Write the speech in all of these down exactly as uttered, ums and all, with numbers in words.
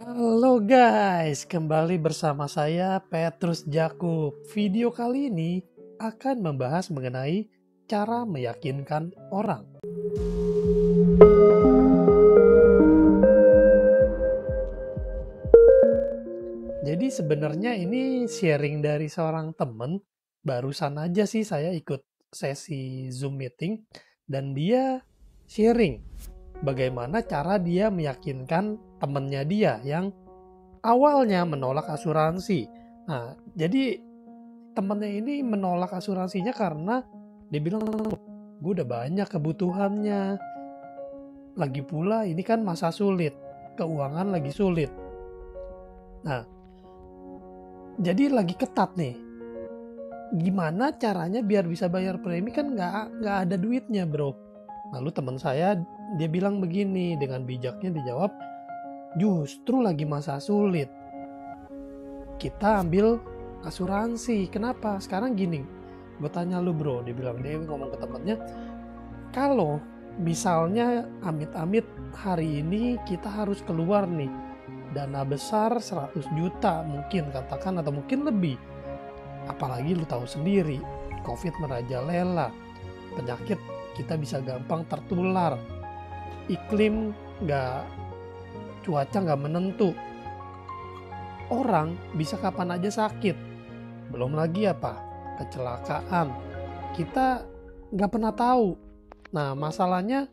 Halo guys, kembali bersama saya Petrus Jakub. Video kali ini akan membahas mengenai cara meyakinkan orang. Jadi sebenarnya ini sharing dari seorang temen, barusan aja sih saya ikut sesi Zoom meeting dan dia sharing bagaimana cara dia meyakinkan temennya dia yang awalnya menolak asuransi. Nah, jadi temennya ini menolak asuransinya karena dia bilang, gue udah banyak kebutuhannya. Lagi pula ini kan masa sulit, keuangan lagi sulit. Nah, jadi lagi ketat nih. Gimana caranya biar bisa bayar premi, kan nggak nggak ada duitnya bro. Lalu teman saya dia bilang begini, dengan bijaknya dijawab, justru lagi masa sulit kita ambil asuransi. Kenapa? Sekarang gini, gue tanya lu bro, dia bilang, dia ngomong ke temannya, kalau misalnya amit-amit hari ini kita harus keluar nih dana besar seratus juta mungkin, katakan, atau mungkin lebih, apalagi lu tahu sendiri COVID merajalela, penyakit kita bisa gampang tertular, iklim nggak cuaca nggak menentu, orang bisa kapan aja sakit, belum lagi apa kecelakaan, kita nggak pernah tahu. Nah masalahnya,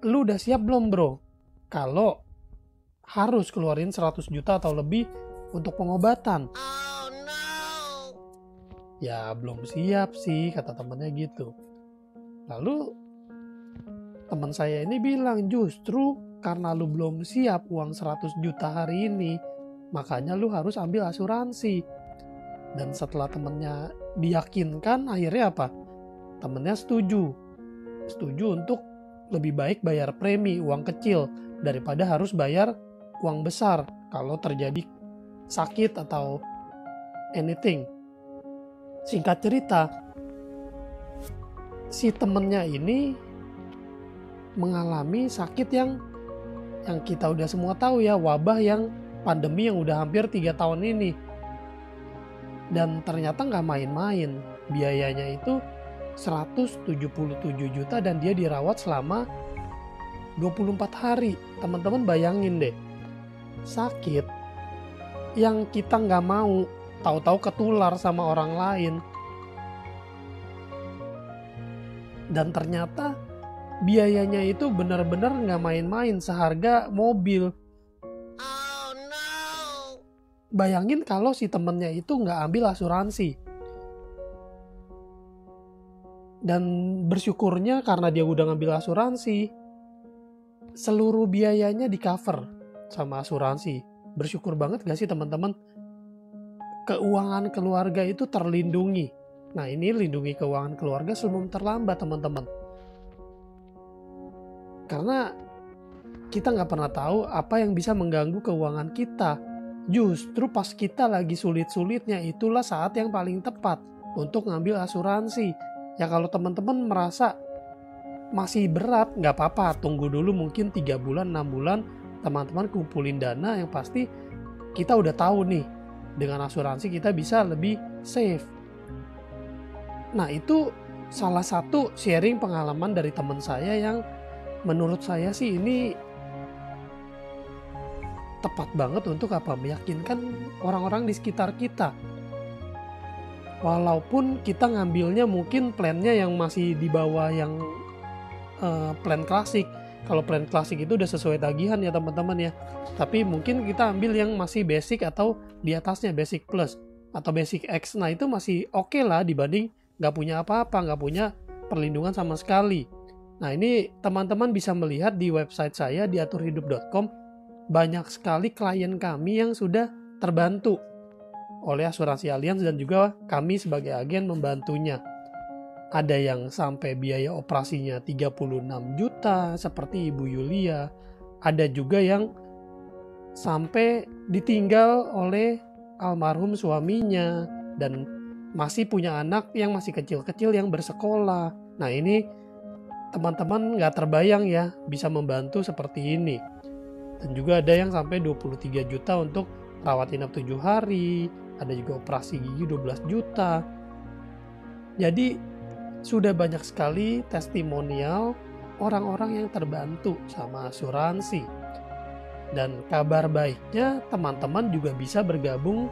lu udah siap belum bro kalau harus keluarin seratus juta atau lebih untuk pengobatan? Oh, no. Ya belum siap sih, kata temannya gitu. Lalu teman saya ini bilang, justru karena lu belum siap uang seratus juta hari ini, makanya lu harus ambil asuransi. Dan setelah temennya diyakinkan, akhirnya apa? Temennya setuju. Setuju untuk lebih baik bayar premi uang kecil daripada harus bayar uang besar kalau terjadi sakit atau anything. Singkat cerita, si temennya ini mengalami sakit yang yang kita udah semua tahu ya, wabah yang pandemi yang udah hampir tiga tahun ini. Dan ternyata nggak main-main, biayanya itu seratus tujuh puluh tujuh juta dan dia dirawat selama dua puluh empat hari. Teman-teman bayangin deh, sakit yang kita nggak mau, tahu-tahu ketular sama orang lain. Dan ternyata biayanya itu benar-benar nggak main-main, seharga mobil. Oh, no. Bayangin kalau si temennya itu nggak ambil asuransi. Dan bersyukurnya karena dia udah ngambil asuransi, seluruh biayanya di cover sama asuransi. Bersyukur banget nggak sih teman-teman? Keuangan keluarga itu terlindungi. Nah ini lindungi keuangan keluarga sebelum terlambat teman-teman. Karena kita nggak pernah tahu apa yang bisa mengganggu keuangan kita. Justru pas kita lagi sulit-sulitnya, itulah saat yang paling tepat untuk ngambil asuransi. Ya kalau teman-teman merasa masih berat, nggak apa-apa. Tunggu dulu mungkin tiga bulan, enam bulan. Teman-teman kumpulin dana yang pasti kita udah tahu nih. Dengan asuransi kita bisa lebih safe. Nah itu salah satu sharing pengalaman dari teman saya yang menurut saya sih ini tepat banget untuk apa? Meyakinkan orang-orang di sekitar kita. Walaupun kita ngambilnya mungkin plannya yang masih di bawah yang uh, plan klasik. Kalau plan klasik itu udah sesuai tagihan ya teman-teman ya. Tapi mungkin kita ambil yang masih basic atau di atasnya, basic plus atau basic X. Nah itu masih oke lah dibanding nggak punya apa-apa, nggak punya perlindungan sama sekali. Nah ini teman-teman bisa melihat di website saya di atur hidup dot com, banyak sekali klien kami yang sudah terbantu oleh asuransi Allianz dan juga kami sebagai agen membantunya. Ada yang sampai biaya operasinya tiga puluh enam juta seperti Ibu Yulia. Ada juga yang sampai ditinggal oleh almarhum suaminya dan masih punya anak yang masih kecil-kecil yang bersekolah. Nah ini teman-teman nggak terbayang ya bisa membantu seperti ini. Dan juga ada yang sampai dua puluh tiga juta untuk rawat inap tujuh hari, ada juga operasi gigi dua belas juta. Jadi sudah banyak sekali testimonial orang-orang yang terbantu sama asuransi. Dan kabar baiknya teman-teman juga bisa bergabung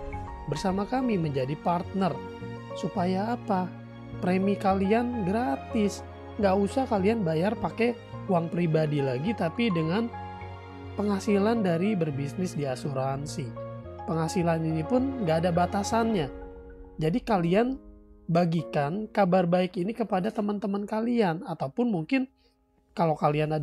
bersama kami menjadi partner. Supaya apa? Premi kalian gratis. Nggak usah kalian bayar pakai uang pribadi lagi, tapi dengan penghasilan dari berbisnis di asuransi. Penghasilan ini pun nggak ada batasannya. Jadi kalian bagikan kabar baik ini kepada teman-teman kalian. Ataupun mungkin kalau kalian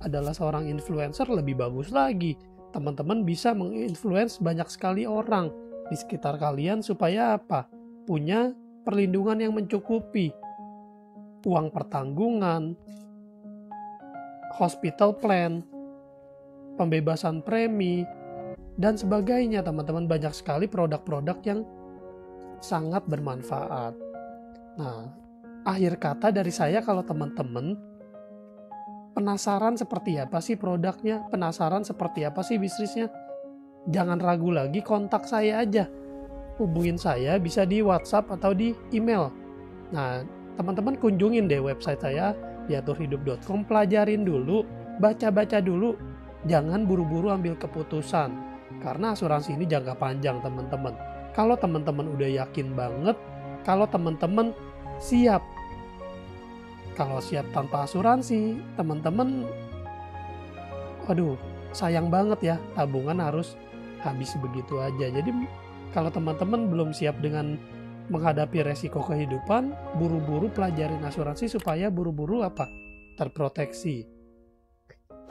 adalah seorang influencer lebih bagus lagi. Teman-teman bisa menginfluence banyak sekali orang di sekitar kalian supaya apa? Punya perlindungan yang mencukupi. Uang pertanggungan, hospital plan, pembebasan premi, dan sebagainya. Teman-teman, banyak sekali produk-produk yang sangat bermanfaat. Nah, akhir kata dari saya, kalau teman-teman penasaran seperti apa sih produknya, penasaran seperti apa sih bisnisnya, jangan ragu lagi, kontak saya aja. Hubungin saya bisa di WhatsApp atau di email. Nah, teman-teman kunjungin deh website saya di atur hidup dot com, pelajarin dulu, baca-baca dulu. Jangan buru-buru ambil keputusan, karena asuransi ini jangka panjang teman-teman. Kalau teman-teman udah yakin banget, kalau teman-teman siap, kalau siap tanpa asuransi, teman-teman, aduh, sayang banget ya, tabungan harus habis begitu aja. Jadi kalau teman-teman belum siap dengan menghadapi resiko kehidupan, buru-buru pelajarin asuransi supaya buru-buru apa? Terproteksi.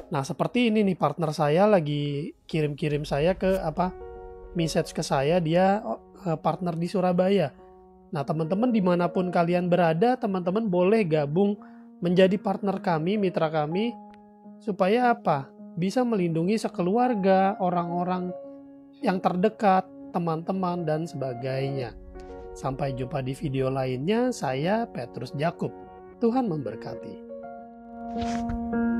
Nah, seperti ini nih, partner saya lagi kirim-kirim saya ke apa? Message ke saya, dia partner di Surabaya. Nah, teman-teman dimanapun kalian berada, teman-teman boleh gabung menjadi partner kami, mitra kami, supaya apa? Bisa melindungi sekeluarga, orang-orang yang terdekat, teman-teman, dan sebagainya. Sampai jumpa di video lainnya, saya Petrus Jakub. Tuhan memberkati.